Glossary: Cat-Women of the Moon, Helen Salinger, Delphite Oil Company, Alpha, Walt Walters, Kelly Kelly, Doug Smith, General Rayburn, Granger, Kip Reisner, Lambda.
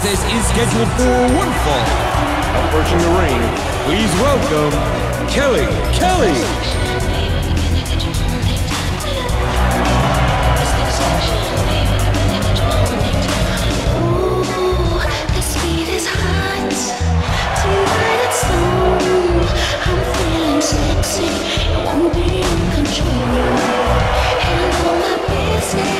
contest is scheduled for one fall. Approaching the ring, please welcome Kelly Kelly. Sexy, I won't be in control. Handle my business.